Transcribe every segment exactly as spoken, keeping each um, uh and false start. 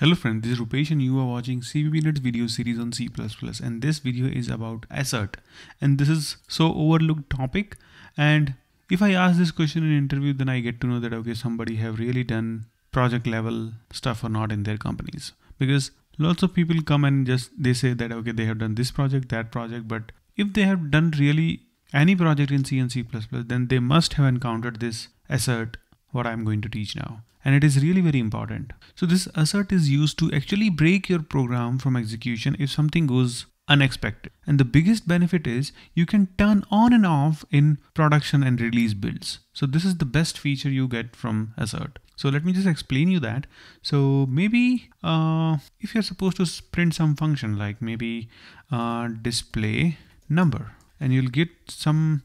Hello friend, this is Rupesh and you are watching cppnuts video series on C plus plus, and this video is about assert, and this is so overlooked topic. And if I ask this question in an interview, then I get to know that okay, somebody have really done project level stuff or not in their companies, because lots of people come and just they say that okay, they have done this project, that project, but if they have done really any project in C and C plus plus, then they must have encountered this assert, what I'm going to teach now. And it is really very important. So this assert is used to actually break your program from execution if something goes unexpected. And the biggest benefit is you can turn on and off in production and release builds. So this is the best feature you get from assert. So let me just explain you that. So maybe uh, if you're supposed to print some function like maybe uh, display number, and you'll get some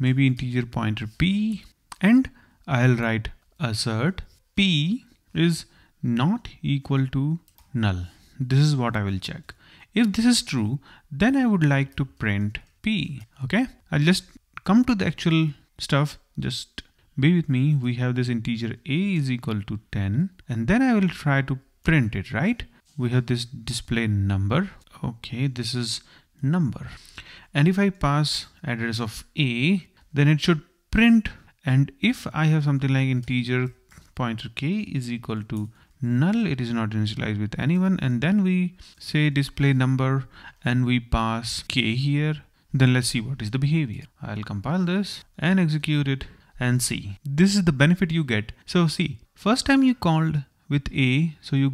maybe integer pointer p, and I'll write assert p is not equal to null. This is what I will check. If this is true, then I would like to print p. Okay, I'll just come to the actual stuff. Just be with me. We have this integer a is equal to ten, and then I will try to print it, right? We have this display number. Okay, this is number. And if I pass address of a, then it should print. And if I have something like integer pointer k is equal to null, it is not initialized with anyone, and then we say display number and we pass k here, then let's see what is the behavior. I'll compile this and execute it and see. This is the benefit you get. So see, first time you called with a, so you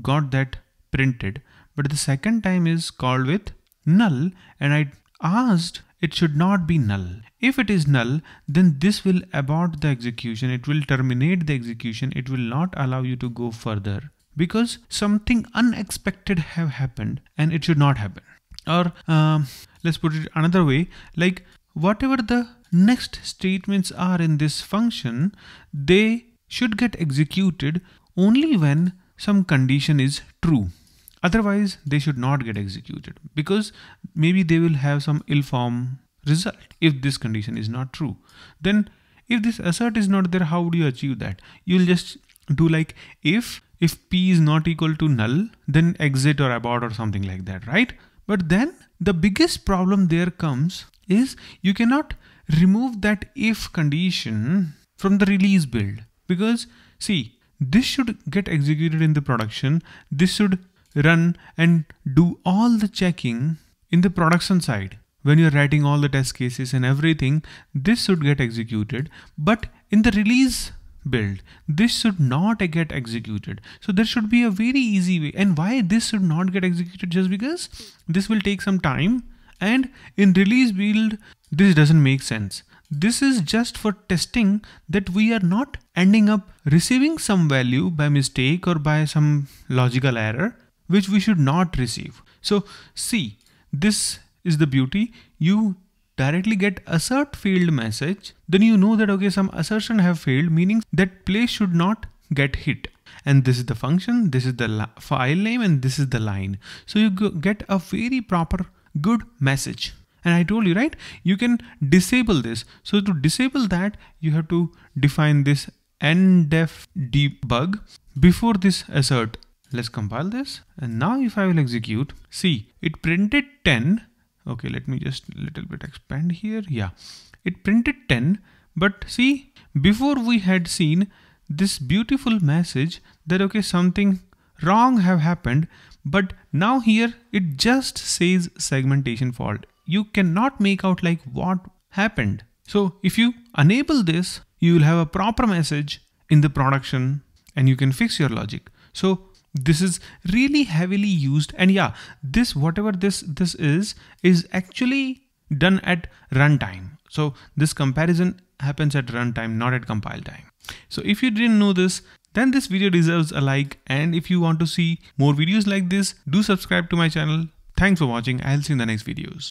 got that printed, but the second time is called with null, and I asked it should not be null. If it is null, then this will abort the execution. It will terminate the execution. It will not allow you to go further because something unexpected have happened, and it should not happen. Or um, let's put it another way, like whatever the next statements are in this function, they should get executed only when some condition is true. Otherwise, they should not get executed because maybe they will have some ill-formed result if this condition is not true. Then if this assert is not there, how do you achieve that? You'll just do like if, if p is not equal to null, then exit or abort or something like that, right? But then the biggest problem there comes is you cannot remove that if condition from the release build, because see, this should get executed in the production. This should run and do all the checking in the production side. When you're writing all the test cases and everything, this should get executed, but in the release build, this should not get executed. So there should be a very easy way. And why this should not get executed? Just because this will take some time, and in release build, this doesn't make sense. This is just for testing that we are not ending up receiving some value by mistake or by some logical error, which we should not receive. So see, this is the beauty. You directly get assert failed message. Then you know that, okay, some assertion have failed, meaning that place should not get hit. And this is the function, this is the file name, and this is the line. So you get a very proper, good message. And I told you, right, you can disable this. So to disable that, you have to define this N D E B U G before this assert. Let's compile this, and now if I will execute, see, it printed ten. Okay, let me just a little bit expand here. Yeah, it printed ten, but see, before we had seen this beautiful message that okay, something wrong have happened, but now here it just says segmentation fault. You cannot make out like what happened. So if you enable this, you will have a proper message in the production, and you can fix your logic. So this is really heavily used, and yeah, this whatever this this is is actually done at runtime. So this comparison happens at runtime, not at compile time. So if you didn't know this, then this video deserves a like, and if you want to see more videos like this, do subscribe to my channel. Thanks for watching. I'll see you in the next videos.